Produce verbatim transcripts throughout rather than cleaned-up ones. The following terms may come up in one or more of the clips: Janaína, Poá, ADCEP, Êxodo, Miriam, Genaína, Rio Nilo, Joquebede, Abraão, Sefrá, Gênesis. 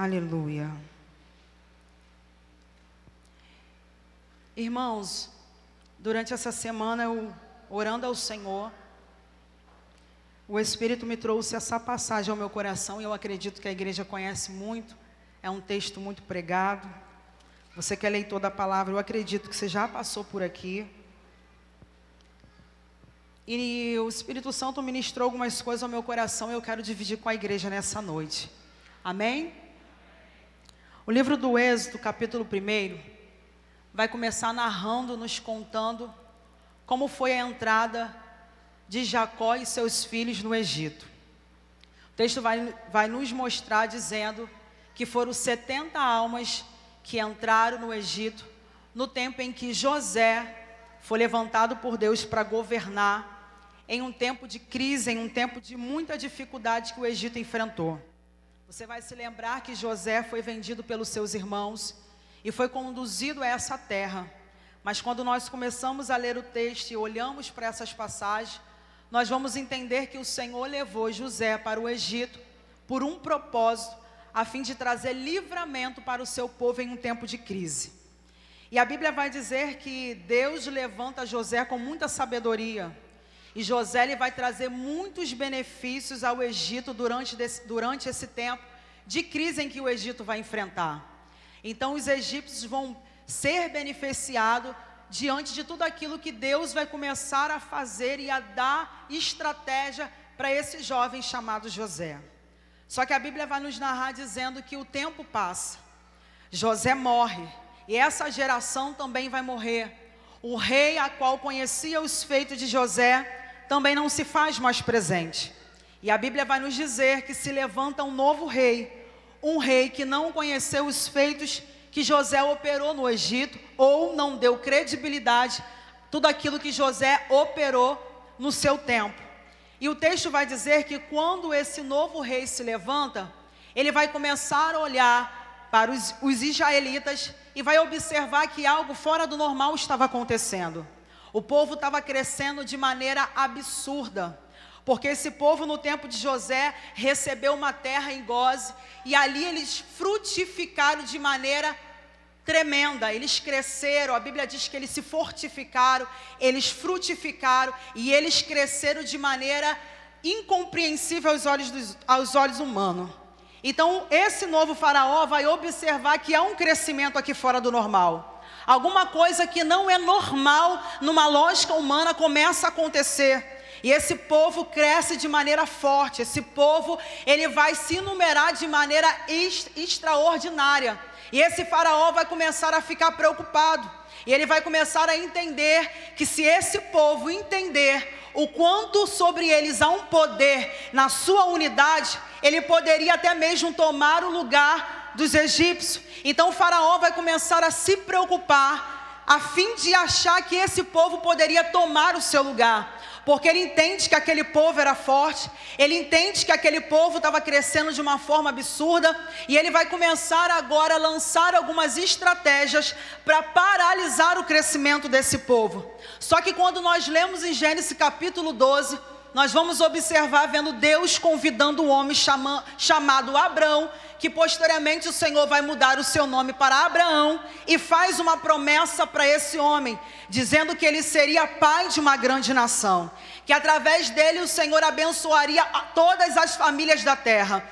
Aleluia. Irmãos, durante essa semana eu orando ao Senhor, o Espírito me trouxe essa passagem ao meu coração, e eu acredito que a igreja conhece muito, é um texto muito pregado. Você que é leitor da palavra, eu acredito que você já passou por aqui. E o Espírito Santo ministrou algumas coisas ao meu coração, e eu quero dividir com a igreja nessa noite. Amém? O livro do Êxodo, capítulo primeiro, vai começar narrando, nos contando como foi a entrada de Jacó e seus filhos no Egito. O texto vai, vai nos mostrar dizendo que foram setenta almas que entraram no Egito no tempo em que José foi levantado por Deus para governar, em um tempo de crise, em um tempo de muita dificuldade que o Egito enfrentou. Você vai se lembrar que José foi vendido pelos seus irmãos e foi conduzido a essa terra. Mas quando nós começamos a ler o texto e olhamos para essas passagens, nós vamos entender que o Senhor levou José para o Egito por um propósito, a fim de trazer livramento para o seu povo em um tempo de crise. E a Bíblia vai dizer que Deus levanta José com muita sabedoria, e José ele vai trazer muitos benefícios ao Egito durante, desse, durante esse tempo de crise em que o Egito vai enfrentar. Então os egípcios vão ser beneficiado diante de tudo aquilo que Deus vai começar a fazer e a dar estratégia para esse jovem chamado José. Só que a Bíblia vai nos narrar dizendo que o tempo passa, José morre, e essa geração também vai morrer. O rei a qual conhecia os feitos de José também não se faz mais presente. E a Bíblia vai nos dizer que se levanta um novo rei, um rei que não conheceu os feitos que José operou no Egito, ou não deu credibilidade tudo aquilo que José operou no seu tempo. E o texto vai dizer que quando esse novo rei se levanta, ele vai começar a olhar para os, os israelitas e vai observar que algo fora do normal estava acontecendo. O povo estava crescendo de maneira absurda, porque esse povo no tempo de José recebeu uma terra em Goze, e ali eles frutificaram de maneira tremenda, eles cresceram, a Bíblia diz que eles se fortificaram, eles frutificaram, e eles cresceram de maneira incompreensível aos olhos, dos, aos olhos humanos. Então esse novo faraó vai observar que há um crescimento aqui fora do normal, alguma coisa que não é normal numa lógica humana começa a acontecer. E esse povo cresce de maneira forte, esse povo ele vai se numerar de maneira extraordinária. E esse faraó vai começar a ficar preocupado, e ele vai começar a entender que se esse povo entender o quanto sobre eles há um poder na sua unidade, ele poderia até mesmo tomar o lugar dos egípcios. Então o faraó vai começar a se preocupar, a fim de achar que esse povo poderia tomar o seu lugar, porque ele entende que aquele povo era forte, ele entende que aquele povo estava crescendo de uma forma absurda, e ele vai começar agora a lançar algumas estratégias para paralisar o crescimento desse povo. Só que quando nós lemos em Gênesis capítulo doze, nós vamos observar vendo Deus convidando o homem chama, chamado Abrão, que posteriormente o Senhor vai mudar o seu nome para Abraão, e faz uma promessa para esse homem, dizendo que ele seria pai de uma grande nação, que através dele o Senhor abençoaria todas as famílias da terra,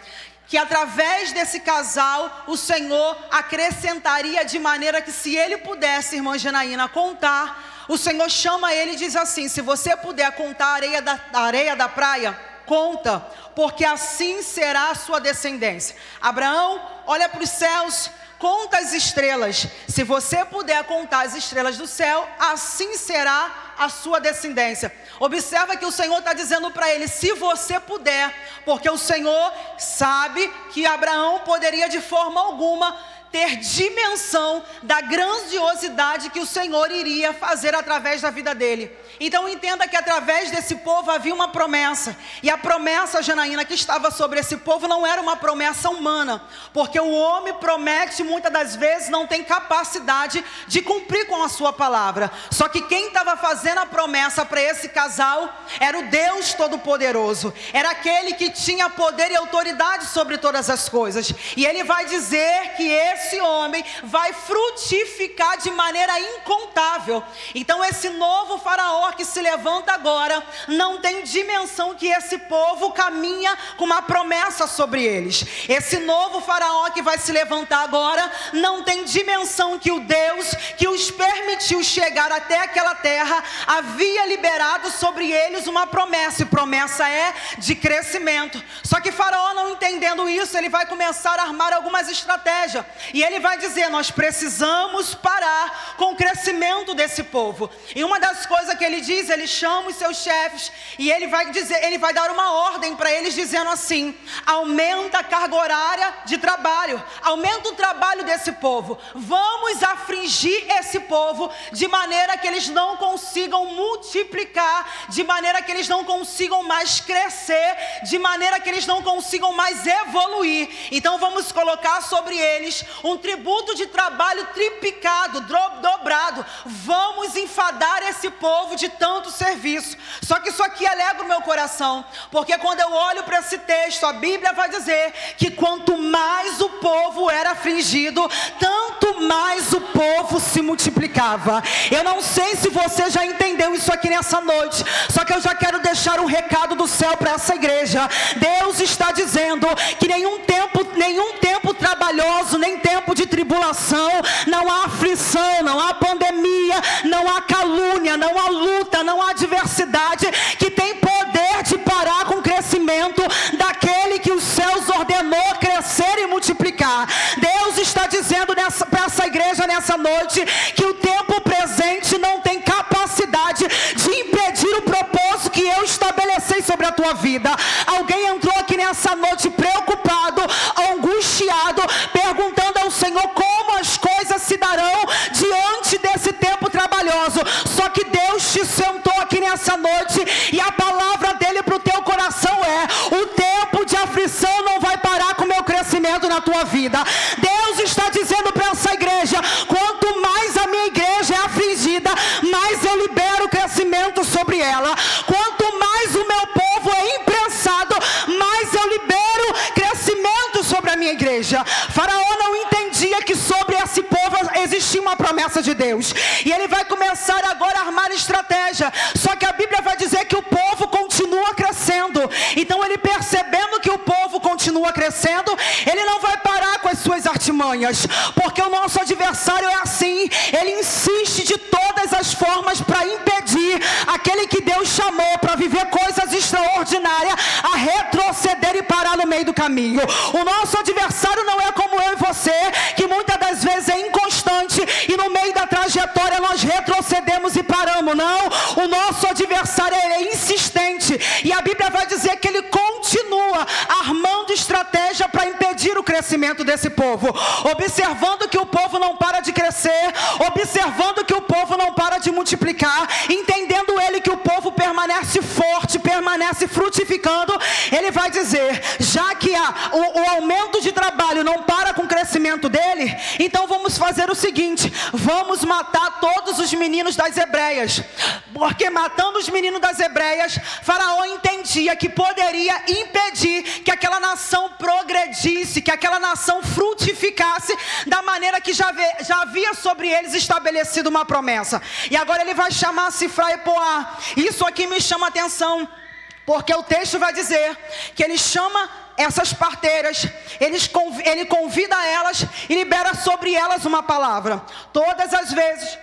que através desse casal o Senhor acrescentaria de maneira que, se ele pudesse, irmã Genaína, contar, o Senhor chama ele e diz assim: se você puder contar a areia da, a areia da praia, conta, porque assim será a sua descendência. Abraão, olha para os céus, conta as estrelas, se você puder contar as estrelas do céu, assim será a sua descendência. Observa que o Senhor está dizendo para ele, se você puder, porque o Senhor sabe que Abraão poderia de forma alguma ter dimensão da grandiosidade que o Senhor iria fazer através da vida dele. Então entenda que através desse povo havia uma promessa, e a promessa, Janaína, que estava sobre esse povo não era uma promessa humana, porque o homem promete muitas das vezes não tem capacidade de cumprir com a sua palavra. Só que quem estava fazendo a promessa para esse casal era o Deus Todo-Poderoso, era aquele que tinha poder e autoridade sobre todas as coisas, e ele vai dizer que esse homem vai frutificar de maneira incontável. Então esse novo faraó que se levanta agora não tem dimensão que esse povo caminha com uma promessa sobre eles. Esse novo faraó que vai se levantar agora não tem dimensão que o Deus que os permitiu chegar até aquela terra havia liberado sobre eles uma promessa, e promessa é de crescimento. Só que faraó, não entendendo isso, ele vai começar a armar algumas estratégias, e ele vai dizer: nós precisamos parar com o crescimento desse povo. E uma das coisas que ele diz, ele chama os seus chefes e ele vai dizer, ele vai dar uma ordem para eles dizendo assim: aumenta a carga horária de trabalho, aumenta o trabalho desse povo, vamos afligir esse povo de maneira que eles não consigam multiplicar, de maneira que eles não consigam mais crescer, de maneira que eles não consigam mais evoluir. Então vamos colocar sobre eles um tributo de trabalho triplicado, dobrado, vamos enfadar esse povo de tanto serviço. Só que isso aqui alegra o meu coração, porque quando eu olho para esse texto, a Bíblia vai dizer que quanto mais o povo era afligido, tanto mais o povo se multiplicava. Eu não sei se você já entendeu isso aqui nessa noite, só que eu já quero deixar um recado do céu para essa igreja. Deus está dizendo que nenhum tempo, nenhum tempo trabalhoso, nem tempo de tribulação, não há aflição, não há pandemia, não há calúnia, não há luta, não há adversidade que tem poder de parar com o crescimento daquele que os céus ordenou crescer e multiplicar. Deus está dizendo para essa igreja nessa noite que o tempo presente não tem capacidade de impedir o propósito que eu estabeleci sobre a tua vida. Alguém entrou aqui nessa noite preocupado, angustiado, perguntando ao Senhor como as coisas se darão diante desse tempo trabalhoso. Só que Deus te sentou aqui nessa noite e a palavra dele para o teu coração é: o tempo de aflição não vai parar com o meu crescimento na tua vida. Deus está dizendo para essa igreja: quanto mais a minha igreja é afligida, mais eu libero o crescimento sobre ela. Quanto mais o meu povo é imprensado, mais eu libero crescimento sobre a minha igreja. Faraó não entendia que sobre esse povo existia uma promessa de Deus, e ele vai começar agora a armar estratégia. Só que a Bíblia vai dizer que o povo continua crescendo. Então ele, percebendo que o povo continua crescendo, ele não vai parar com as suas artimanhas, porque o nosso adversário é assim, ele insiste de todas as formas para impedir aquele que Deus chamou para viver coisas extraordinárias a retroceder e parar no meio do caminho. O nosso adversário não é como eu e você, que muitas das vezes é inconstante e no meio da trajetória nós retrocedemos e paramos. Não, o nosso adversário é insistente, e a Bíblia vai dizer que ele continua armando estratégia para impedir o crescimento desse povo, observando que o povo não para de crescer, observando que o povo não para de multiplicar, entendendo ele que o povo permanece forte, permanece frutificando. Ele vai dizer: já que a, o, o aumento de trabalho não para com o crescimento dele, então vamos fazer o seguinte: vamos matar todos os meninos das hebreias. Porque matando os meninos das hebreias, Faraó entendia que poderia impedir que aquela nação progredisse, que aquela nação frutificasse da maneira que já, ve, já havia sobre eles estabelecido uma promessa. E agora ele vai chamar Sefrá e Poá. Isso aqui me chama a atenção, porque o texto vai dizer que ele chama essas parteiras, ele convida elas e libera sobre elas uma palavra. Todas as vezes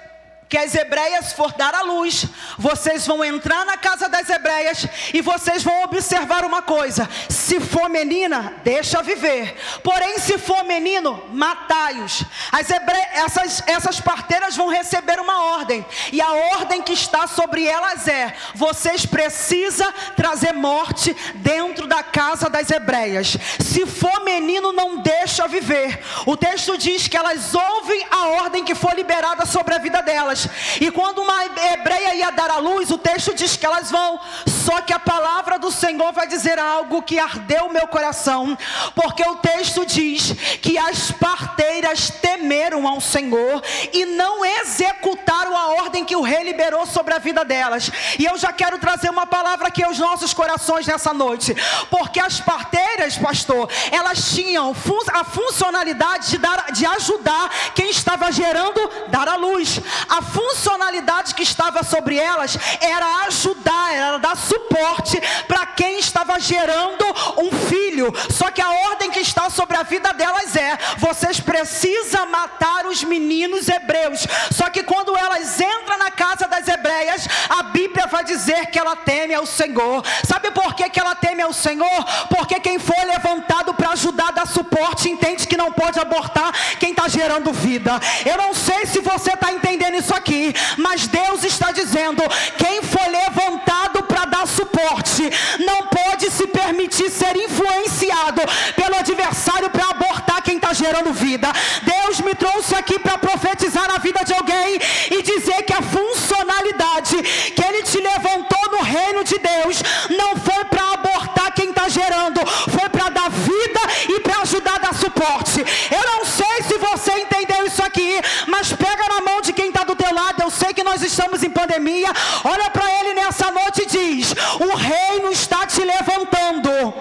que as hebreias for dar à luz, vocês vão entrar na casa das hebreias e vocês vão observar uma coisa: se for menina, deixa viver, porém se for menino, matai-os. As hebreias, essas, essas parteiras vão receber uma ordem, e a ordem que está sobre elas é: vocês precisam trazer morte dentro da casa das hebreias, se for menino não deixa viver. O texto diz que elas ouvem a ordem que foi liberada sobre a vida delas, e quando uma hebreia ia dar à luz, o texto diz que elas vão, só que a palavra do Senhor vai dizer algo que ardeu o meu coração, porque o texto diz que as parteiras temeram ao Senhor e não executaram a ordem que o rei liberou sobre a vida delas. E eu já quero trazer uma palavra aqui aos nossos corações nessa noite, porque as parteiras, pastor, elas tinham a funcionalidade de, dar, de ajudar quem estava gerando, dar à luz. A funcionalidade que estava sobre elas era ajudar, era dar suporte para quem estava gerando um filho. Só que a ordem que está sobre a vida delas é: vocês precisam matar os meninos hebreus. Só que quando elas entram na casa das hebreias, a Bíblia vai dizer que ela teme ao Senhor. Sabe por que que ela teme ao Senhor? Porque quem foi levantado para ajudar, dar suporte, entende que não pode abortar quem está gerando vida. Eu não sei se você está entendendo isso aqui, mas Deus está dizendo: quem foi levantado para dar suporte não pode se permitir ser influenciado pelo adversário para abortar quem está gerando vida. Deus me trouxe aqui para profetizar na vida de alguém e dizer que a funcionalidade que Ele te levantou no reino de Deus não foi para abortar quem está gerando, foi para dar vida e para ajudar a dar suporte. Eu não sei se você entendeu isso aqui, mas pega na mão de quem está do teu lado. Eu sei que nós estamos em pandemia. Olha para ele nessa noite e diz: o reino está te levantando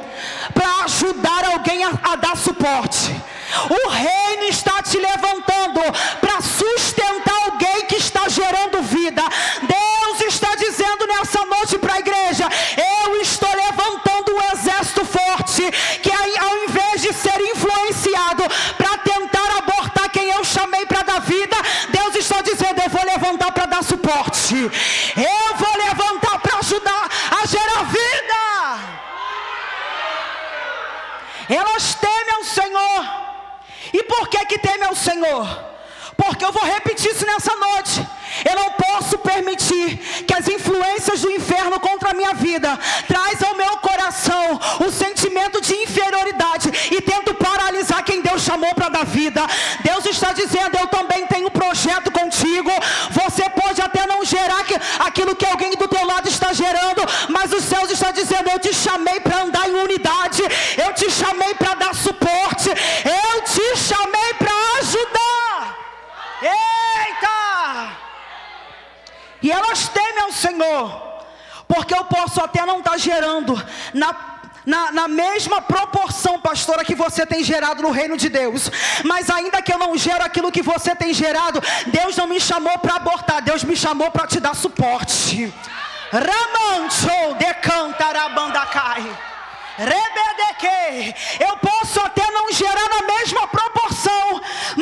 para ajudar alguém a, a dar suporte. O reino está te levantando para sustentar alguém que está gerando vida. Deus está dizendo nessa noite para a igreja: eu estou levantando um exército forte que, ao invés de ser influenciado para tentar abortar quem eu chamei para dar vida, Deus está dizendo: eu vou levantar para dar suporte, eu vou levantar para ajudar a gerar vida. Elas temem ao Senhor. E por que que teme ao Senhor? Porque eu vou repetir isso nessa noite: eu não posso permitir que as influências do inferno contra a minha vida trazam ao meu coração o sentimento de inferioridade e tento paralisar quem Deus chamou para dar vida. Deus está dizendo: eu também tenho um projeto contigo. Você pode até não gerar aquilo que alguém do teu lado está gerando, mas os céus estão dizendo: eu te chamei para andar em unidade, eu te chamei para dar suporte, eu te chamei para ajudar. Eita! E elas temem ao Senhor, porque eu posso até não estar gerando na Na, na mesma proporção, pastora, que você tem gerado no reino de Deus, mas ainda que eu não gero aquilo que você tem gerado, Deus não me chamou para abortar, Deus me chamou para te dar suporte. Ramanchou decantarabandacai rebedequei. Eu posso até não gerar na mesma proporção,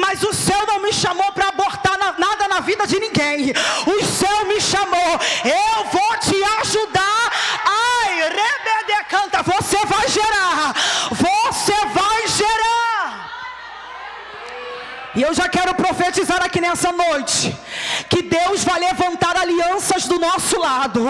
mas o céu não me chamou para abortar na, nada na vida de ninguém. O céu me chamou: eu vou te ajudar. Ai, rebede canta, você vai gerar, você vai gerar. E eu já quero profetizar aqui nessa noite que Deus vai levantar alianças do nosso lado.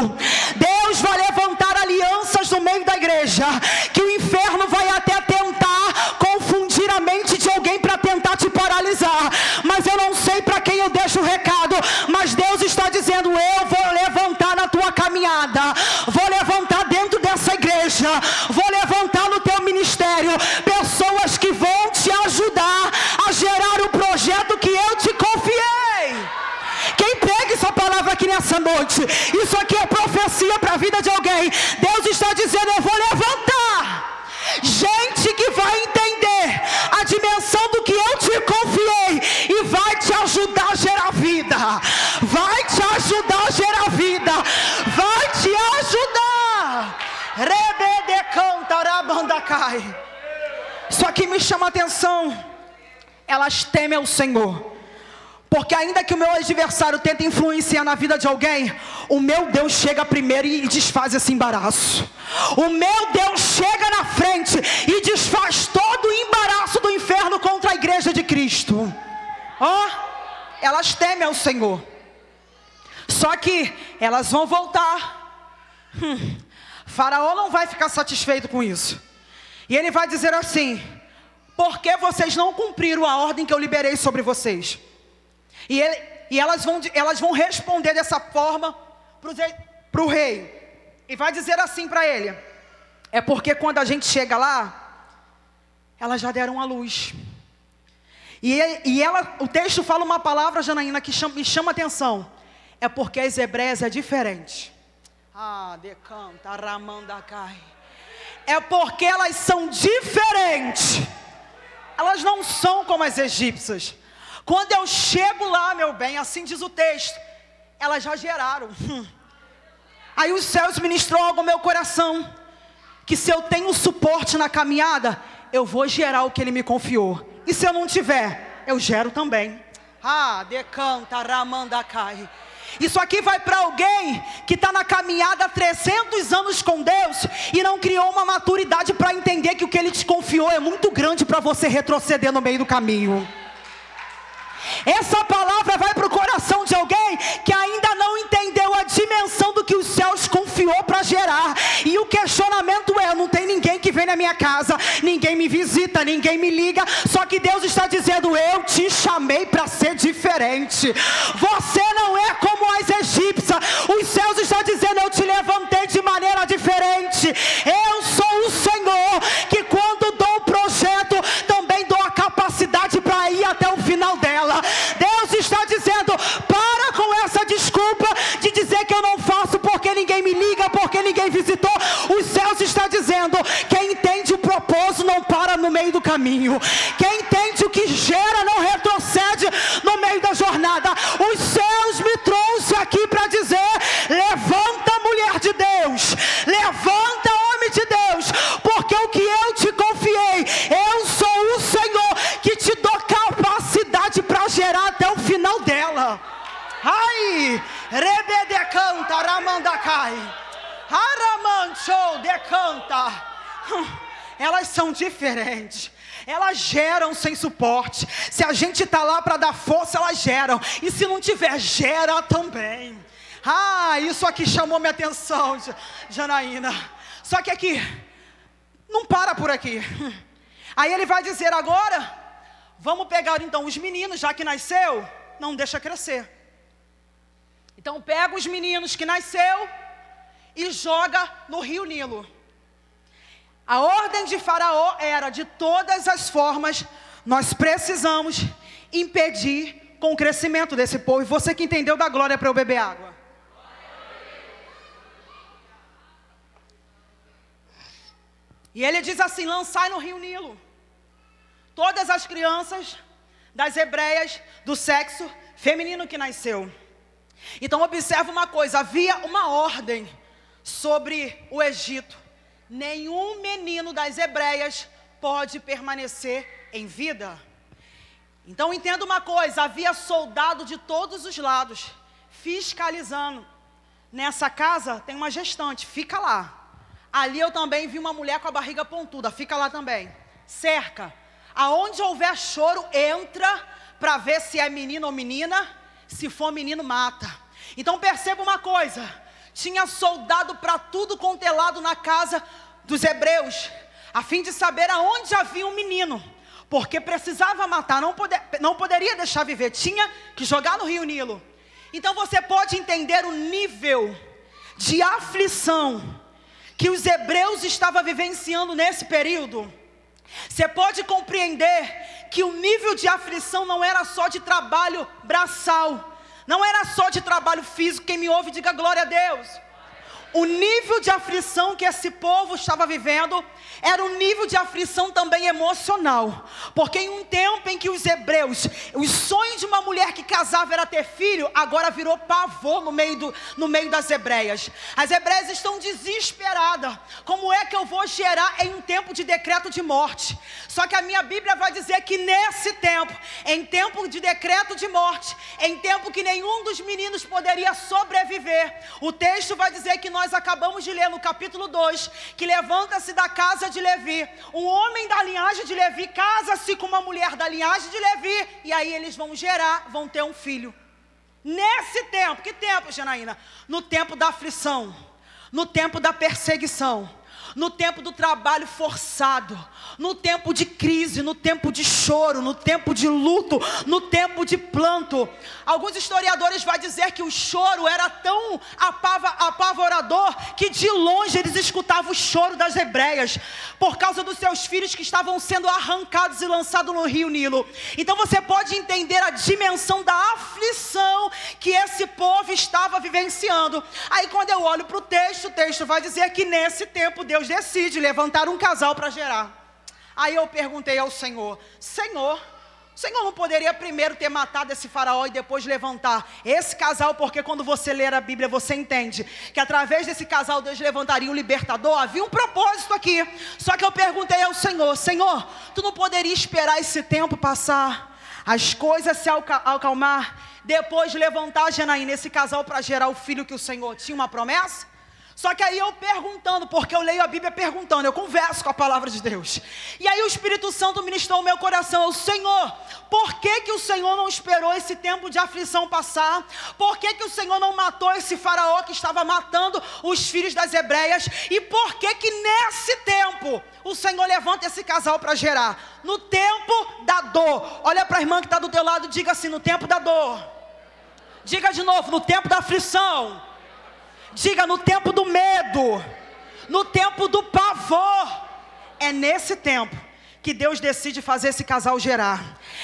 Deus vai levantar alianças no meio da igreja, que o inferno vai até tentar confundir a mente de alguém para tentar te paralisar. Mas eu não sei para quem eu deixo o recado, mas Deus está dizendo: eu vou levantar na tua caminhada, vou levantar dentro dessa igreja, vou levantar no teu ministério pessoas que vão te ajudar a gerar o projeto que eu te confiei. Quem pega essa palavra aqui nessa noite? Isso aqui é profecia para a vida de alguém. Deus está dizendo: eu vou levantar gente que vai entender a dimensão do que eu te confiei e vai te ajudar a gerar vida, vai te ajudar a gerar vida, vai te ajudar. Rebedecantarabandakai. Isso aqui me chama a atenção. Elas temem ao Senhor, Porque ainda que o meu adversário tente influenciar na vida de alguém, o meu Deus chega primeiro e desfaz esse embaraço. O meu Deus chega na frente e desfaz todo o embaraço do inferno contra a igreja de Cristo. Oh, elas temem ao Senhor. Só que elas vão voltar. Hum, Faraó não vai ficar satisfeito com isso. E ele vai dizer assim: por que vocês não cumpriram a ordem que eu liberei sobre vocês? E, ele, e elas, vão, elas vão responder dessa forma para o rei. E vai dizer assim para ele: é porque quando a gente chega lá, elas já deram a luz. E, ele, e ela, o texto fala uma palavra, Janaína, que chama, me chama a atenção. É porque as hebreias é diferente. Ah, decanta, ramandacai. É porque elas são diferentes. Elas não são como as egípcias. Quando eu chego lá, meu bem, assim diz o texto, elas já geraram. Aí os céus ministrou algo ao meu coração, que se eu tenho suporte na caminhada, eu vou gerar o que ele me confiou. E se eu não tiver, eu gero também. Ah, decanta, ramandacai. Isso aqui vai para alguém que está na caminhada há trezentos anos com Deus e não criou uma maturidade para entender que o que ele te confiou é muito grande para você retroceder no meio do caminho. Essa palavra vai para o coração de alguém que ainda não entendeu a dimensão do que os céus confiou para gerar. E o questionamento é: não tem ninguém que vem na minha casa, ninguém me visita, ninguém me liga. Só que Deus está dizendo: eu te chamei para ser diferente. Você não é como as egípcias. Os céus estão dizendo: eu te levantei de maneira diferente. Eu sou o Senhor que, quando dou o projeto, também dou a capacidade para ir até o final dela. Deus está dizendo: para com essa desculpa de dizer que eu não faço porque ninguém me liga, porque ninguém visitou. Os céus está dizendo: quem entende o propósito não para no meio do caminho. Quem entende o que gera não retrocede no meio da jornada. Os céus me trouxe aqui para dizer: levanta, mulher de Deus, levanta, homem de Deus, porque o que eu te confiei, eu sou o Senhor que te dou capacidade para gerar até o final dela. Ai, rebede canta, ramandacai, haramanchou decanta. Elas são diferentes. Elas geram sem suporte. Se a gente está lá para dar força, elas geram. E se não tiver, gera também. Ah, isso aqui chamou minha atenção, Janaína. Só que aqui, não para por aqui. Aí ele vai dizer agora: vamos pegar então os meninos, já que nasceu, não deixa crescer. Então pega os meninos que nasceu e joga no Rio Nilo. A ordem de Faraó era: de todas as formas, nós precisamos impedir com o crescimento desse povo. E você que entendeu, dá glória para eu beber água. E ele diz assim: lançai no Rio Nilo todas as crianças das hebreias do sexo feminino que nasceu. Então observa uma coisa: havia uma ordem sobre o Egito. Nenhum menino das hebreias pode permanecer em vida. Então entenda uma coisa: havia soldado de todos os lados fiscalizando. Nessa casa tem uma gestante, fica lá. Ali eu também vi uma mulher com a barriga pontuda, fica lá também. Cerca. Aonde houver choro, entra para ver se é menino ou menina. Se for menino, mata. Então perceba uma coisa: tinha soldado para tudo quanto é lado na casa dos hebreus, a fim de saber aonde havia um menino, porque precisava matar, não, poder, não poderia deixar viver, tinha que jogar no Rio Nilo. Então você pode entender o nível de aflição que os hebreus estavam vivenciando nesse período. Você pode compreender que o nível de aflição não era só de trabalho braçal, não era só de trabalho físico. Quem me ouve, diga glória a Deus. O nível de aflição que esse povo estava vivendo era um nível de aflição também emocional, porque em um tempo em que os hebreus, o sonho de uma mulher que casava era ter filho, agora virou pavor no meio, do, no meio das hebreias. As hebreias estão desesperadas: como é que eu vou gerar em um tempo de decreto de morte? Só que a minha Bíblia vai dizer que nesse tempo, em tempo de decreto de morte, em tempo que nenhum dos meninos poderia sobreviver, o texto vai dizer que nós Nós acabamos de ler no capítulo dois, que levanta-se da casa de Levi um homem da linhagem de Levi, casa-se com uma mulher da linhagem de Levi, e aí eles vão gerar, vão ter um filho. Nesse tempo, que tempo, Janaína? No tempo da aflição, no tempo da perseguição, no tempo do trabalho forçado, no tempo de crise, no tempo de choro, no tempo de luto, no tempo de planto. Alguns historiadores vão dizer que o choro era tão apavorador que de longe eles escutavam o choro das hebreias por causa dos seus filhos que estavam sendo arrancados e lançados no Rio Nilo. Então você pode entender a dimensão da aflição que esse povo estava vivenciando. Aí quando eu olho para o texto, o texto vai dizer que nesse tempo Deus decide levantar um casal para gerar. Aí eu perguntei ao Senhor: Senhor, Senhor não poderia primeiro ter matado esse faraó e depois levantar esse casal? Porque quando você ler a Bíblia, você entende que através desse casal Deus levantaria um libertador. Havia um propósito aqui. Só que eu perguntei ao Senhor: Senhor, tu não poderia esperar esse tempo passar, as coisas se acalmar, depois levantar, Janaína, esse casal para gerar o filho que o Senhor tinha uma promessa? Só que aí eu perguntando, porque eu leio a Bíblia perguntando, eu converso com a palavra de Deus. E aí o Espírito Santo ministrou o meu coração: eu, Senhor, por que que o Senhor não esperou esse tempo de aflição passar? Por que que o Senhor não matou esse faraó que estava matando os filhos das hebreias? E por que que nesse tempo o Senhor levanta esse casal para gerar? No tempo da dor. Olha para a irmã que está do teu lado e diga assim: no tempo da dor. Diga de novo: no tempo da aflição. Diga: no tempo do medo, no tempo do pavor. É nesse tempo que Deus decide fazer esse casal gerar.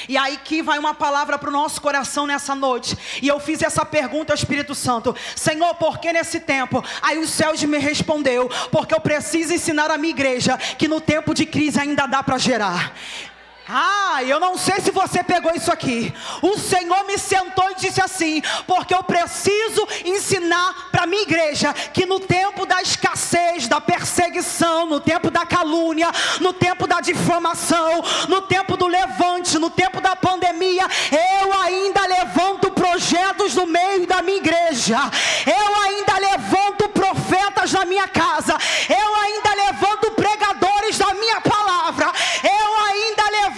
E aí que vai uma palavra para o nosso coração nessa noite. E eu fiz essa pergunta ao Espírito Santo: Senhor, por que nesse tempo? Aí o céu me respondeu: porque eu preciso ensinar a minha igreja que no tempo de crise ainda dá para gerar. Ah, eu não sei se você pegou isso aqui. O Senhor me sentou e disse assim: porque eu preciso ensinar para a minha igreja que no tempo da escassez, da perseguição, no tempo da calúnia, no tempo da difamação, no tempo do levante, no tempo da pandemia, eu ainda levanto projetos no meio da minha igreja, eu ainda levanto profetas na minha casa, eu ainda levanto pregadores da minha palavra, eu ainda levanto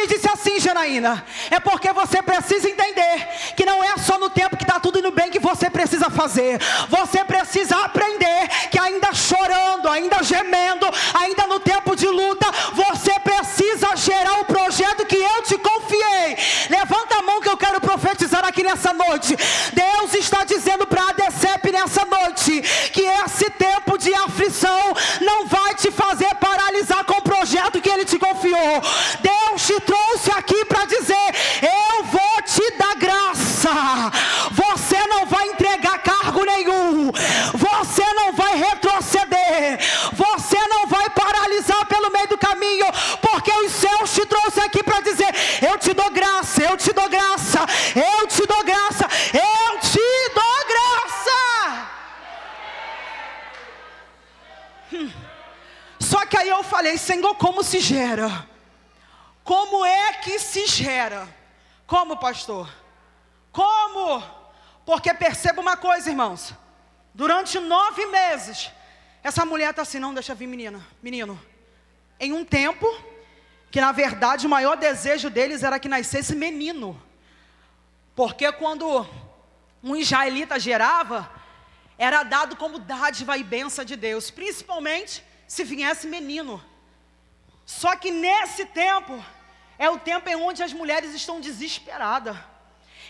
me disse assim: Janaína, é porque você precisa entender que não é só no tempo que está tudo indo bem que você precisa fazer. Você precisa aprender que ainda chorando, ainda gemendo, ainda no tempo de luta, você precisa gerar o projeto que eu te confiei. Levanta a mão que eu quero profetizar aqui nessa noite. Deus está dizendo para a ADCEP nessa noite que esse tempo de aflição não vai te fazer paralisar com o projeto que Ele te confiou. Deus te trouxe aqui para dizer: eu vou te dar graça, você não vai entregar cargo nenhum, você não vai retroceder, você não vai paralisar pelo meio do caminho, porque os céus te trouxe aqui para dizer: eu te dou graça, eu te dou graça, eu te dou graça, eu te dou graça. Hum. Só que aí eu falei: Senhor, como se gera? Como é que se gera? Como, pastor? Como? Porque perceba uma coisa, irmãos. Durante nove meses, essa mulher está assim: não, deixa vir, menina, menino. Em um tempo que, na verdade, o maior desejo deles era que nascesse menino. Porque quando um israelita gerava, era dado como dádiva e bênção de Deus, principalmente se viesse menino. Só que nesse tempo, é o tempo em onde as mulheres estão desesperadas.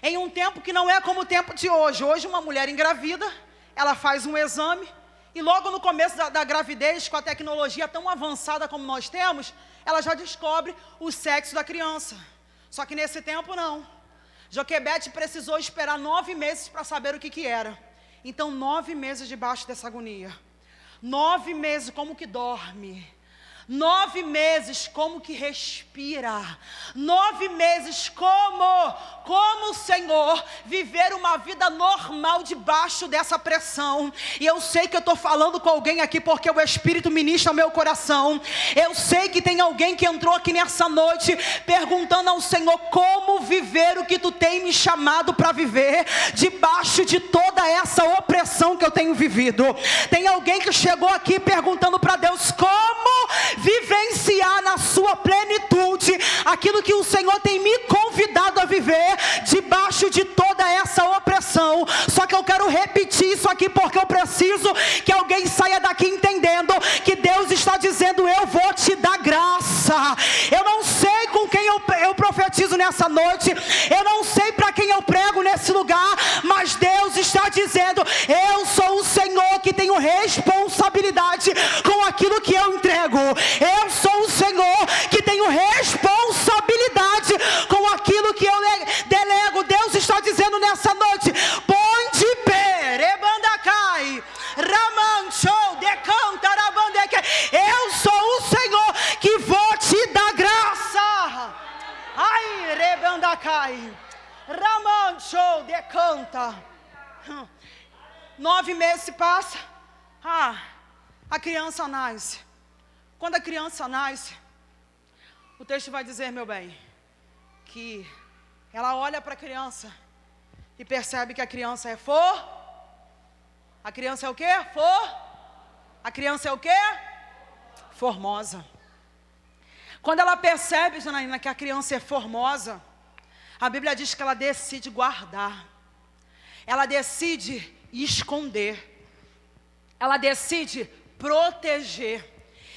Em um tempo que não é como o tempo de hoje. Hoje uma mulher engravida, ela faz um exame E logo no começo da, da gravidez, com a tecnologia tão avançada como nós temos, ela já descobre o sexo da criança. Só que nesse tempo não. Joquebede precisou esperar nove meses para saber o que, que era. Então nove meses debaixo dessa agonia. Nove meses como que dorme. Nove meses como que respira. Nove meses como, como o Senhor viver uma vida normal debaixo dessa pressão. E eu sei que eu estou falando com alguém aqui porque o Espírito ministra o meu coração. Eu sei que tem alguém que entrou aqui nessa noite perguntando ao Senhor como viver o que tu tem me chamado para viver debaixo de toda essa opressão que eu tenho vivido. Tem alguém que chegou aqui perguntando para Deus como vivenciar na sua plenitude aquilo que o Senhor tem me convidado a viver debaixo de toda essa opressão. Só que eu quero repetir isso aqui porque eu preciso que alguém saia daqui entendendo que Deus está dizendo: eu vou te dar graça. Eu não sei com quem eu, eu profetizo nessa noite, eu não sei para quem eu prego nesse lugar, mas Deus está dizendo: eu sou o Senhor que tenho responsabilidade com aquilo que eu entrego. Eu sou o Senhor que tenho responsabilidade com aquilo que eu delego. Deus está dizendo nessa noite: põe de pé, rebandacai, ramanchou, decantarabandeke. Eu sou o Senhor que vou te dar graça. Ai, rebandacai, ramanchou, decanta. Nove meses se passa. Ah, a criança nasce. Quando a criança nasce, o texto vai dizer, meu bem, que ela olha para a criança e percebe que a criança é for. A criança é o quê? For. A criança é o quê? Formosa. Quando ela percebe, Janaína, que a criança é formosa, a Bíblia diz que ela decide guardar. Ela decide esconder. Ela decide proteger.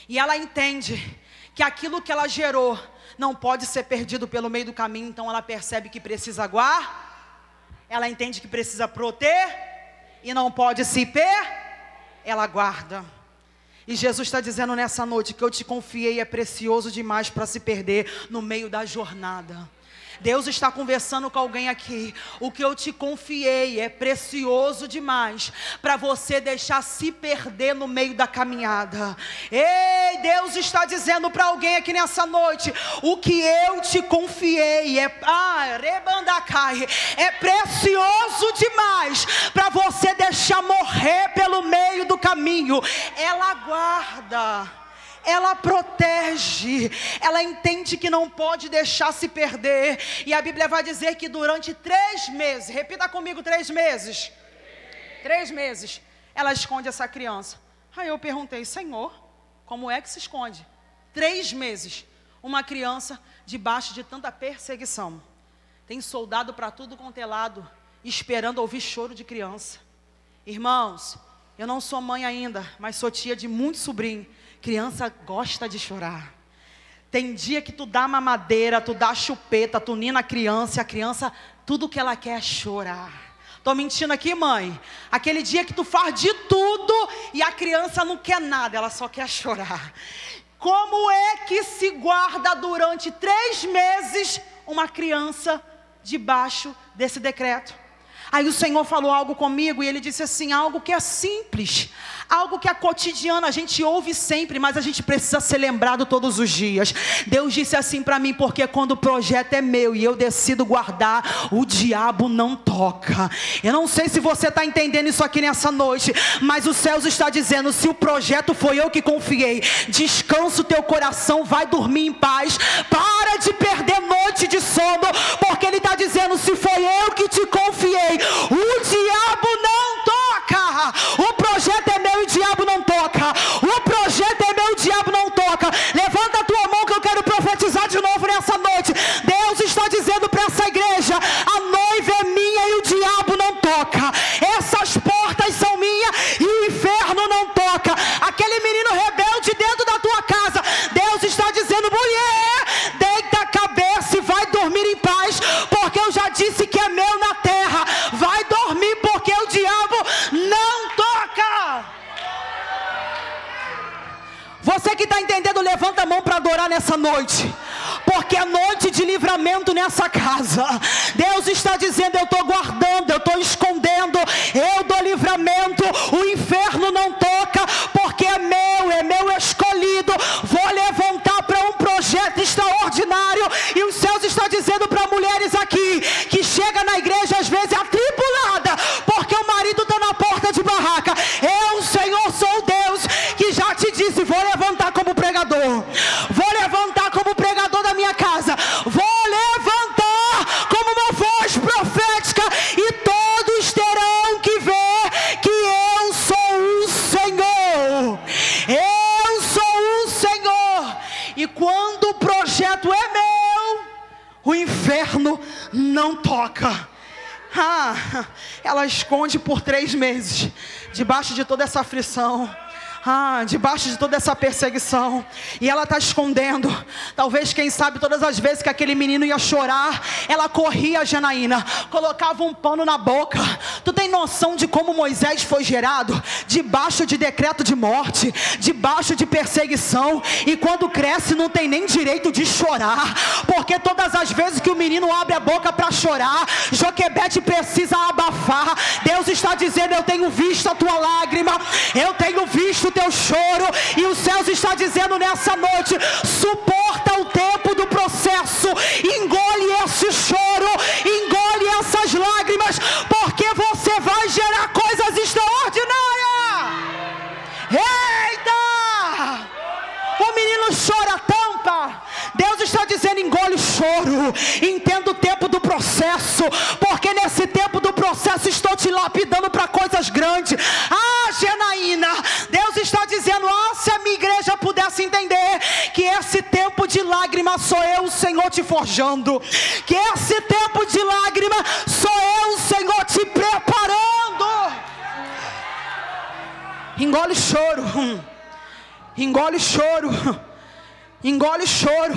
E ela entende que aquilo que ela gerou não pode ser perdido pelo meio do caminho. Então ela percebe que precisa guardar. Ela entende que precisa proteger e não pode se perder. Ela guarda. E Jesus está dizendo nessa noite que eu te confiei é precioso demais para se perder no meio da jornada. Deus está conversando com alguém aqui. O que eu te confiei é precioso demais para você deixar se perder no meio da caminhada. Ei, Deus está dizendo para alguém aqui nessa noite: o que eu te confiei é, ah, rebandacai, é precioso demais para você deixar morrer pelo meio do caminho. Ela guarda. Ela protege, ela entende que não pode deixar se perder. E a Bíblia vai dizer que durante três meses, repita comigo, três meses. Três meses, ela esconde essa criança. Aí eu perguntei, Senhor, como é que se esconde? Três meses, uma criança debaixo de tanta perseguição. Tem soldado para tudo quanto é lado, esperando ouvir choro de criança. Irmãos, eu não sou mãe ainda, mas sou tia de muitos sobrinhos. Criança gosta de chorar. Tem dia que tu dá mamadeira, tu dá chupeta, tu nina a criança, e a criança, tudo que ela quer é chorar. Tô mentindo aqui, mãe? Aquele dia que tu faz de tudo e a criança não quer nada, ela só quer chorar. Como é que se guarda durante três meses uma criança debaixo desse decreto? Aí o Senhor falou algo comigo e Ele disse assim, algo que é simples, algo que é cotidiano, a gente ouve sempre, mas a gente precisa ser lembrado todos os dias. Deus disse assim para mim, porque quando o projeto é meu e eu decido guardar, o diabo não toca. Eu não sei se você está entendendo isso aqui nessa noite, mas os céus está dizendo, se o projeto foi eu que confiei, descansa o teu coração, vai dormir em paz, para de perder noite de sono, porque Ele está dizendo, se foi eu que te confiei, o diabo não toca. O projeto é meu e o diabo não toca. O projeto é meu e o diabo não toca. Levanta a tua mão que eu quero profetizar de novo nessa noite. Deus está dizendo para essa igreja, a noiva é minha e o diabo não toca. Essas portas são minhas e o inferno não toca. Aquele menino rebelde dentro da tua casa, Deus está dizendo, mulher, deita a cabeça e vai dormir em paz, porque eu já disse que é meu na terra. levanta a mão para adorar nessa noite, porque é noite de livramento nessa casa. Deus está dizendo: eu estou guardando, eu estou escondendo, eu dou livramento, o inferno não toca, porque é meu, é meu escolhido. Vou levantar para um projeto extraordinário. E os céus estão dizendo para mulheres aqui, que chega na igreja às vezes atribulada, porque o marido está na porta de barraca: eu, Senhor, sou Deus, que já te disse, vou levantar como pregador, vou levantar como pregador da minha casa, vou levantar como uma voz profética, e todos terão que ver que eu sou o Senhor, eu sou o Senhor. E quando o projeto é meu, o inferno não toca. Ah, ela esconde por três meses, debaixo de toda essa aflição, ah, debaixo de toda essa perseguição, e ela está escondendo. Talvez, quem sabe, todas as vezes que aquele menino ia chorar, ela corria, Janaína, colocava um pano na boca. Tu tem noção de como Moisés foi gerado? Debaixo de decreto de morte, debaixo de perseguição, e quando cresce não tem nem direito de chorar, porque todas as vezes que o menino abre a boca para chorar, Joquebede precisa abafar. Deus está dizendo: eu tenho visto a tua lágrima, eu tenho visto teu choro. E os céus está dizendo nessa noite: suporta o tempo do processo, engole esse choro, engole essas lágrimas, porque você vai gerar coisas extraordinárias. Eita! O menino chora, tampa. Deus está dizendo: engole o choro, entenda o tempo do processo, porque nesse tempo do processo estou te lapidando para coisas grandes. Ah, Janaína, Deus está dizendo: ah, se a minha igreja pudesse entender que esse tempo de lágrima sou eu, o Senhor, te forjando, que esse tempo de lágrima sou eu, o Senhor, te preparando. Engole o choro, engole o choro, engole o choro.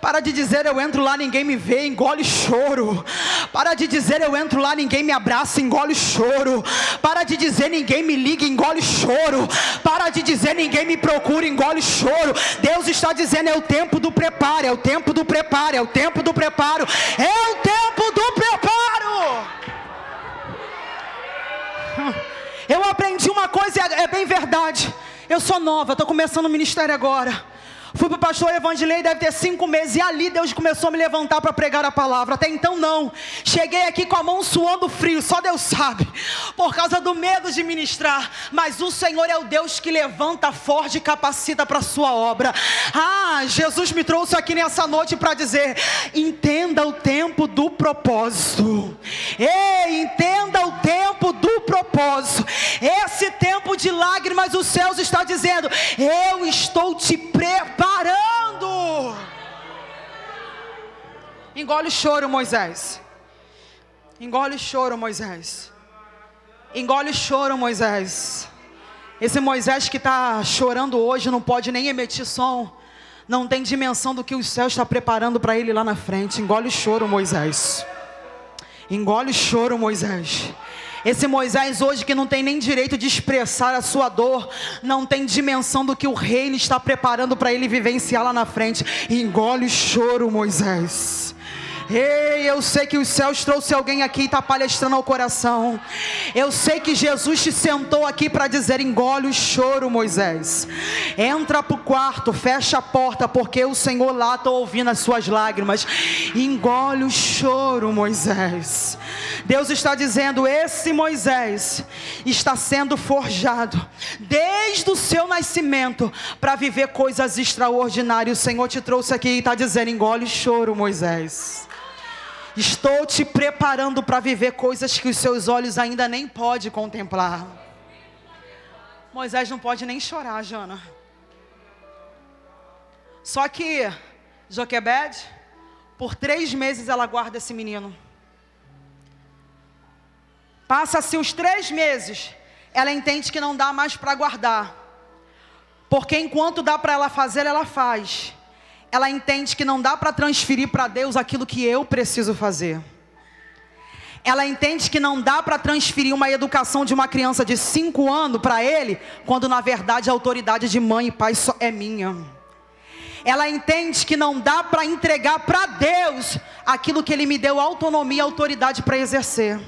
Para de dizer: eu entro lá, ninguém me vê. Engole o choro. Para de dizer: eu entro lá, ninguém me abraça. Engole o choro. Para de dizer: ninguém me liga. Engole o choro. Para de dizer: ninguém me procura. Engole o choro. Deus está dizendo: é o tempo do preparo, é o tempo do preparo, é o tempo do preparo, é o tempo do preparo. Eu aprendi uma coisa, é bem verdade. Eu sou nova, estou começando o ministério agora. Fui para o pastor Evangelei, deve ter cinco meses, e ali Deus começou a me levantar para pregar a palavra. Até então não, cheguei aqui com a mão suando frio, só Deus sabe, por causa do medo de ministrar. Mas o Senhor é o Deus que levanta, forja e capacita para a sua obra. Ah, Jesus me trouxe aqui nessa noite para dizer: entenda o tempo do propósito. Ei, entenda o tempo do propósito. Esse tempo de lágrimas, os céus está dizendo: eu estou te preparando. Parando. Engole o choro, Moisés. Engole o choro, Moisés. Engole o choro, Moisés. Esse Moisés que está chorando hoje não pode nem emitir som, não tem dimensão do que o céu está preparando para ele lá na frente. Engole o choro, Moisés. Engole o choro, Moisés. Esse Moisés hoje que não tem nem direito de expressar a sua dor, não tem dimensão do que o reino está preparando para ele vivenciar lá na frente. Engole o choro, Moisés. Ei, eu sei que os céus trouxe alguém aqui e está palestrando ao coração. Eu sei que Jesus te sentou aqui para dizer: engole o choro, Moisés. Entra para o quarto, fecha a porta, porque o Senhor lá está ouvindo as suas lágrimas. Engole o choro, Moisés. Deus está dizendo: esse Moisés está sendo forjado desde o seu nascimento para viver coisas extraordinárias. O Senhor te trouxe aqui e está dizendo: engole o choro, Moisés. Estou te preparando para viver coisas que os seus olhos ainda nem podem contemplar. Moisés não pode nem chorar, Jana. Só que Joquebede, por três meses ela guarda esse menino. Passa-se os três meses, ela entende que não dá mais para guardar, porque enquanto dá para ela fazer, ela faz. Ela entende que não dá para transferir para Deus aquilo que eu preciso fazer. Ela entende que não dá para transferir uma educação de uma criança de cinco anos para ele, quando na verdade a autoridade de mãe e pai só é minha. ela entende que não dá para entregar para Deus aquilo que Ele me deu autonomia e autoridade para exercer.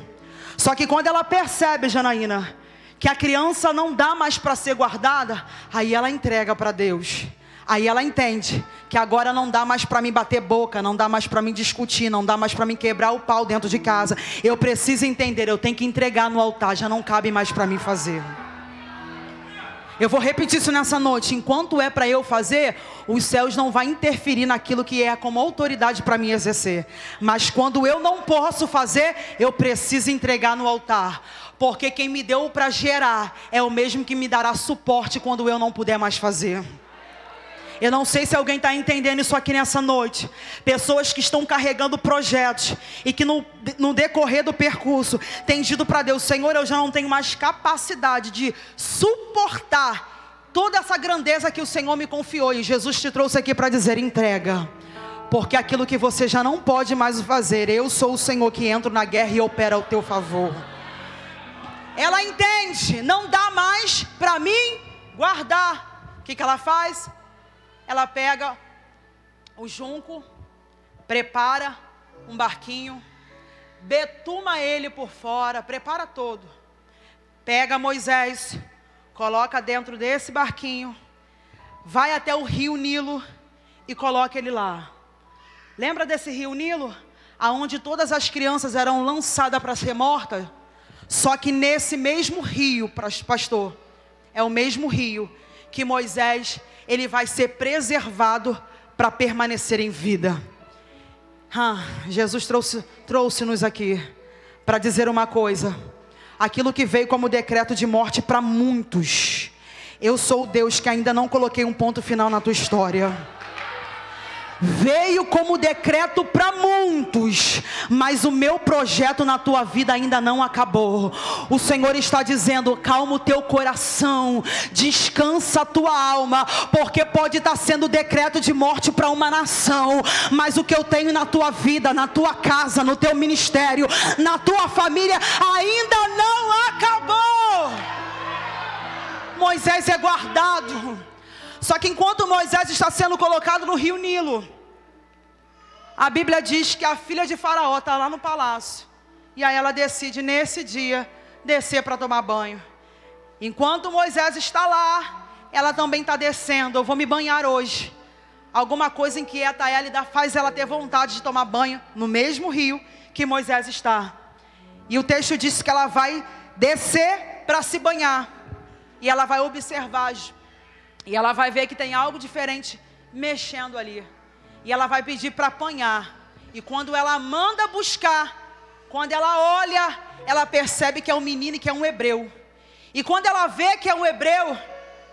Só que quando ela percebe, Janaína, que a criança não dá mais para ser guardada, aí ela entrega para Deus. Aí ela entende que agora não dá mais para mim bater boca, não dá mais para mim discutir, não dá mais para mim quebrar o pau dentro de casa. Eu preciso entender, eu tenho que entregar no altar, já não cabe mais para mim fazer. Eu vou repetir isso nessa noite. Enquanto é para eu fazer, os céus não vão interferir naquilo que é como autoridade para mim exercer. Mas quando eu não posso fazer, eu preciso entregar no altar. Porque quem me deu para gerar é o mesmo que me dará suporte quando eu não puder mais fazer. Eu não sei se alguém está entendendo isso aqui nessa noite. Pessoas que estão carregando projetos e que no, no decorrer do percurso têm dito para Deus: Senhor, eu já não tenho mais capacidade de suportar toda essa grandeza que o Senhor me confiou. E Jesus te trouxe aqui para dizer: entrega. Porque aquilo que você já não pode mais fazer, eu sou o Senhor que entro na guerra e opera ao teu favor. Ela entende, não dá mais para mim guardar. O que que ela faz? Ela pega o junco, prepara um barquinho, betuma ele por fora, prepara todo. Pega Moisés, coloca dentro desse barquinho, vai até o rio Nilo e coloca ele lá. Lembra desse rio Nilo? Aonde todas as crianças eram lançadas para ser mortas? Só que nesse mesmo rio, pastor, é o mesmo rio que Moisés, ele vai ser preservado para permanecer em vida. Ah, Jesus trouxe, trouxe-nos aqui para dizer uma coisa. Aquilo que veio como decreto de morte para muitos, eu sou o Deus que ainda não coloquei um ponto final na tua história. Veio como decreto para muitos, mas o meu projeto na tua vida ainda não acabou. O Senhor está dizendo: calma o teu coração, descansa a tua alma, porque pode estar sendo decreto de morte para uma nação, mas o que eu tenho na tua vida, na tua casa, no teu ministério, na tua família, ainda não acabou. Moisés é guardado. Só que enquanto Moisés está sendo colocado no rio Nilo, a Bíblia diz que a filha de Faraó está lá no palácio. E aí ela decide nesse dia descer para tomar banho. Enquanto Moisés está lá, ela também está descendo: eu vou me banhar hoje. Alguma coisa inquieta ela e dá, faz ela ter vontade de tomar banho no mesmo rio que Moisés está. E o texto diz que ela vai descer para se banhar. E ela vai observar as E ela vai ver que tem algo diferente mexendo ali. E ela vai pedir para apanhar. E quando ela manda buscar, quando ela olha, ela percebe que é um menino e que é um hebreu. E quando ela vê que é um hebreu,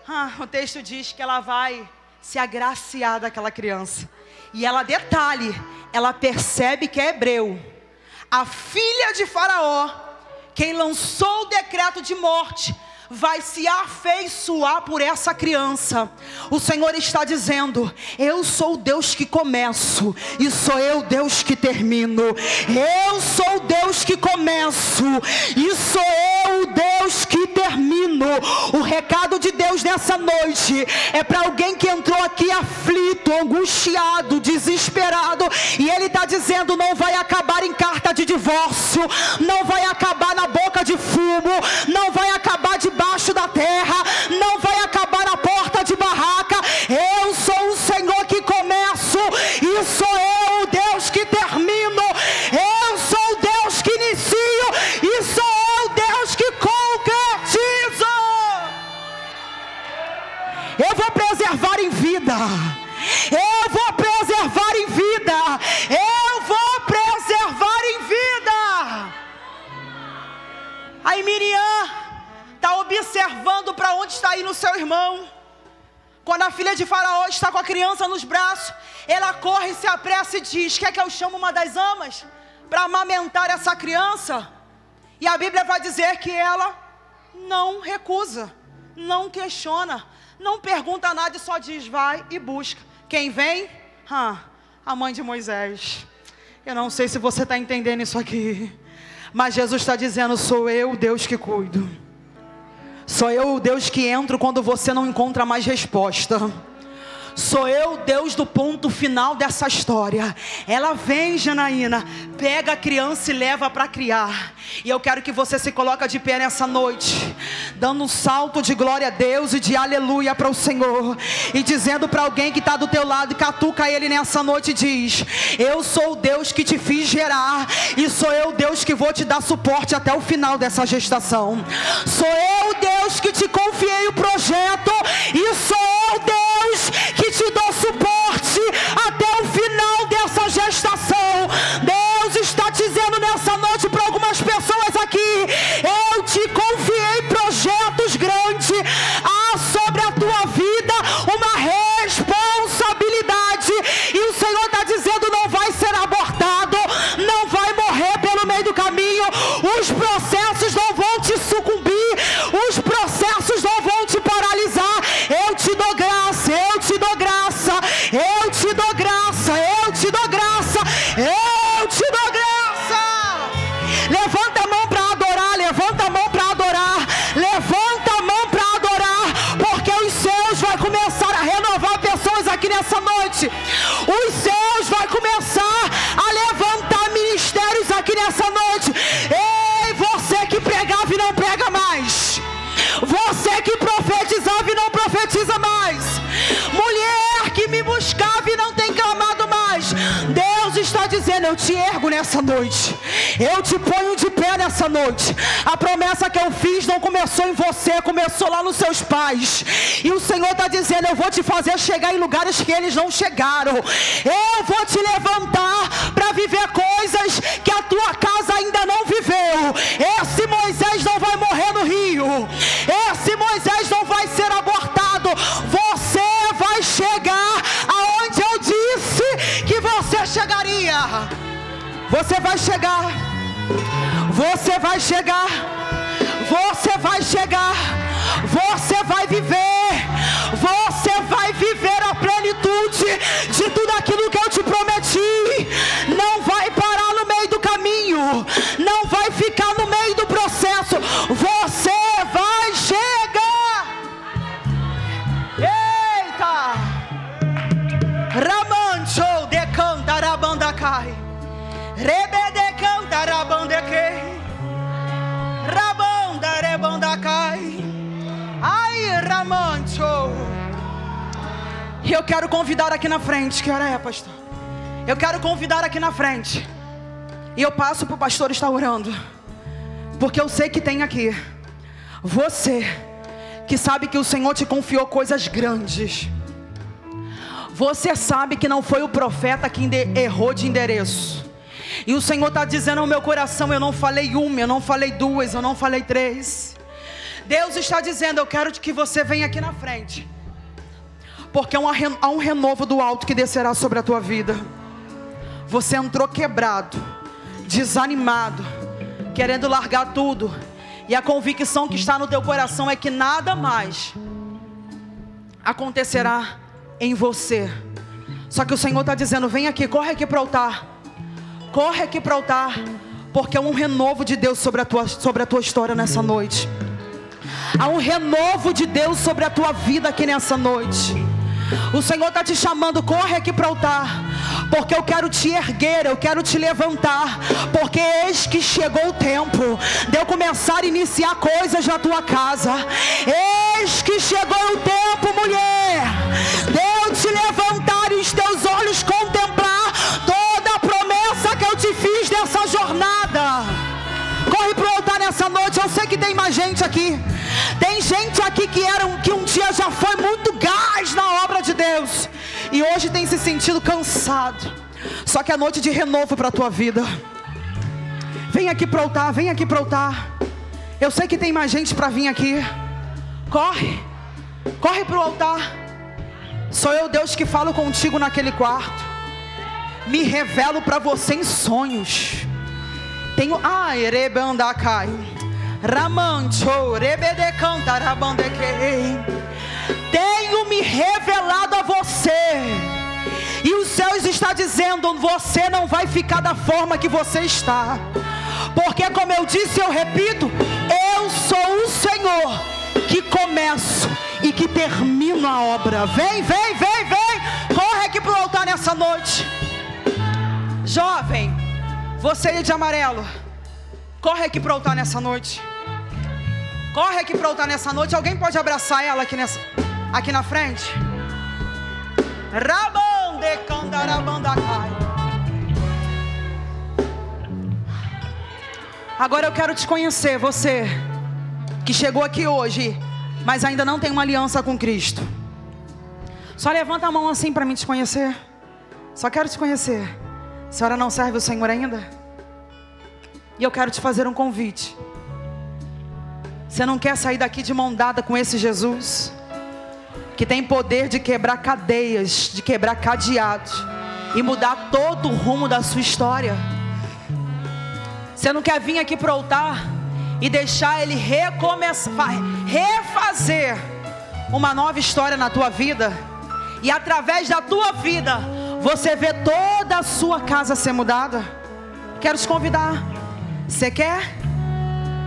ah, o texto diz que ela vai se agraciar daquela criança. E ela, detalhe, ela percebe que é hebreu. A filha de Faraó, quem lançou o decreto de morte, vai se afeiçoar por essa criança. O Senhor está dizendo: eu sou o Deus que começo e sou eu Deus que termino. Eu sou o Deus que começo e sou eu o Deus que termino. O recado de Deus nessa noite é para alguém que entrou aqui aflito, angustiado, desesperado, e Ele está dizendo: não vai acabar em carta de divórcio, não vai acabar na boca de fumo, não vai acabar de debaixo da terra, não vai acabar na porta de barraca. Eu sou o Senhor que começo e sou eu o Deus que termino. Eu sou o Deus que inicio e sou eu o Deus que concretizo. Eu vou preservar em vida, eu vou preservar em vida, eu vou preservar em vida. Aí Miriam está observando para onde está indo o seu irmão. Quando a filha de Faraó está com a criança nos braços, ela corre, se apressa e diz: quer que eu chame uma das amas para amamentar essa criança? E a Bíblia vai dizer que ela não recusa, não questiona, não pergunta nada e só diz: vai e busca. Quem vem? Ah, a mãe de Moisés. Eu não sei se você está entendendo isso aqui, mas Jesus está dizendo: sou eu Deus que cuido. Sou eu o Deus que entro quando você não encontra mais resposta. Sou eu, Deus, do ponto final dessa história. Ela vem, Janaína, pega a criança e leva para criar. E eu quero que você se coloque de pé nessa noite, dando um salto de glória a Deus e de aleluia para o Senhor, e dizendo para alguém que está do teu lado, catuca ele nessa noite e diz: eu sou o Deus que te fiz gerar, e sou eu, Deus, que vou te dar suporte até o final dessa gestação. Sou eu, Deus, que te confiei o projeto, e sou eu, Deus, que te dou suporte até o final dessa gestação. Deus está dizendo nessa noite para algumas pessoas aqui: eu te confiei projetos grandes, há sobre a tua vida uma responsabilidade, e o Senhor está dizendo: não vai ser abortado, não vai morrer pelo meio do caminho, os processos não vão te sucumbir, os processos não vão te paralisar. Eu te dou graça, eu te dou graça, eu te dou graça, eu te dou graça, eu te dou graça. Levanta a mão para adorar, levanta a mão para adorar, levanta a mão para adorar, porque os céus vai começar a renovar pessoas aqui nessa noite. Os céus vai começar a levantar ministérios aqui nessa noite. Ei, você que pregava e não prega mais. Você que profetizava e não profetiza mais. Mulher que me buscava e não tem clamado mais. Deus está dizendo: eu te ergo nessa noite, eu te ponho de pé nessa noite. A promessa que eu fiz não começou em você, começou lá nos seus pais. E o Senhor está dizendo: eu vou te fazer chegar em lugares que eles não chegaram. Eu vou te levantar para viver coisas que a tua casa ainda não viveu. Esse Moisés não vai morrer no rio, esse Moisés não vai ser abortado. Você vai chegar aonde eu disse que você chegaria. Você vai chegar, você vai chegar, você vai chegar, você vai viver, você vai viver a plenitude de tudo aquilo que eu te prometi. Não vai parar no meio do caminho, não vai ficar no meio do processo. Você vai chegar. Eita! Ramancho de cantarabandacai. Rebede cantarabandacai. Rabandarebandacai. Ai, Ramancho. Eu quero convidar aqui na frente. Que hora é, pastor? Eu quero convidar aqui na frente. E eu passo para o pastor estar orando, porque eu sei que tem aqui você que sabe que o Senhor te confiou coisas grandes. Você sabe que não foi o profeta que errou de endereço. E o Senhor está dizendo ao meu coração: eu não falei uma, eu não falei duas, eu não falei três. Deus está dizendo: eu quero que você venha aqui na frente, porque há um renovo do alto que descerá sobre a tua vida. Você entrou quebrado, desanimado, querendo largar tudo, e a convicção que está no teu coração é que nada mais acontecerá em você. Só que o Senhor está dizendo: vem aqui, corre aqui para o altar, corre aqui para o altar, porque há um renovo de Deus sobre a tua, sobre a tua história nessa noite. Há um renovo de Deus sobre a tua vida aqui nessa noite. O Senhor está te chamando: corre aqui para o altar, porque eu quero te erguer, eu quero te levantar, porque eis que chegou o tempo de eu começar a iniciar coisas na tua casa. Eis que chegou o tempo, mulher, de eu te levantar e os teus olhos contemplar toda a promessa que eu te fiz nessa jornada. Corre para o altar nessa noite. Eu sei que tem mais gente aqui. Tem gente aqui que, era um, que um dia já foi muito gás na obra de Deus, e hoje tem se sentido cansado. Só que é noite de renovo para a tua vida. Vem aqui para o altar, vem aqui para o altar. Eu sei que tem mais gente para vir aqui. Corre, corre para o altar. Sou eu, Deus, que falo contigo naquele quarto. Me revelo para você em sonhos. Tenho... Ah, erebandacai. Ramancho, rebede canta, rabandequei. Tenho me revelado a você, e o céu está dizendo: você não vai ficar da forma que você está, porque, como eu disse, eu repito, eu sou o Senhor que começo e que termino a obra. Vem, vem, vem, vem. vai aqui para o altar nessa noite. Jovem, você aí de amarelo, corre aqui para o altar nessa noite. Corre aqui para o altar nessa noite. Alguém pode abraçar ela aqui, nessa, aqui na frente? Rabande candarabandacai. Agora eu quero te conhecer, você que chegou aqui hoje, mas ainda não tem uma aliança com Cristo. Só levanta a mão assim para mim te conhecer. Só quero te conhecer. A senhora não serve o Senhor ainda? E eu quero te fazer um convite. Você não quer sair daqui de mão dada com esse Jesus, que tem poder de quebrar cadeias, de quebrar cadeados e mudar todo o rumo da sua história? Você não quer vir aqui para o altar e deixar Ele recomeçar, refazer uma nova história na tua vida? E através da tua vida, você vê toda a sua casa ser mudada? Quero te convidar. Você quer?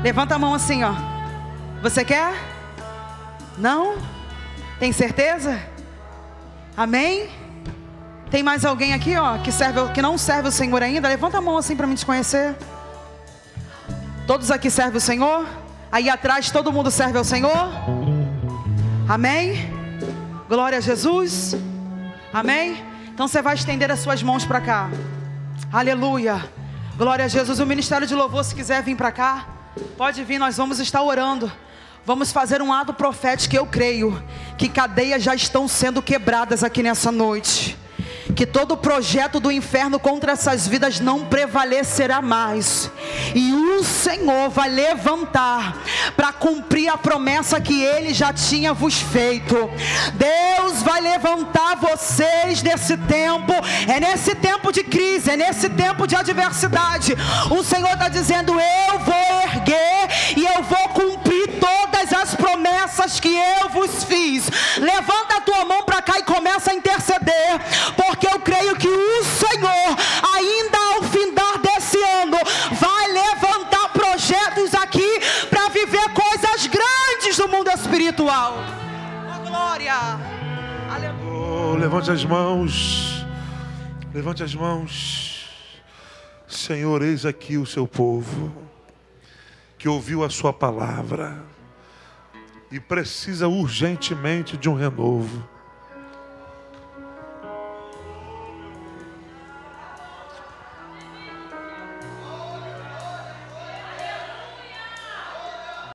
Levanta a mão assim, ó. Você quer? Não? Tem certeza? Amém? Tem mais alguém aqui, ó, que, serve, que não serve o Senhor ainda? Levanta a mão assim para mim te conhecer. Todos aqui servem o Senhor? Aí atrás todo mundo serve ao Senhor? Amém? Glória a Jesus. Amém? Então você vai estender as suas mãos para cá. Aleluia. Glória a Jesus. O ministério de louvor, se quiser vir para cá, pode vir, nós vamos estar orando. Vamos fazer um ato profético. Eu creio que cadeias já estão sendo quebradas aqui nessa noite. Que todo projeto do inferno contra essas vidas não prevalecerá mais. E o Senhor vai levantar para cumprir a promessa que Ele já tinha vos feito. Deus vai levantar vocês nesse tempo. É nesse tempo de crise, é nesse tempo de adversidade. O Senhor está dizendo: eu vou erguer e eu vou cumprir todas as promessas que eu vos fiz. Levanta a tua mão para cá e começa a interceder, porque eu creio que o Senhor, ainda ao findar desse ano, vai levantar projetos aqui para viver coisas grandes do mundo espiritual. Oh, glória! Aleluia! Oh, levante as mãos, levante as mãos. Senhor, eis aqui o seu povo que ouviu a sua palavra e precisa urgentemente de um renovo.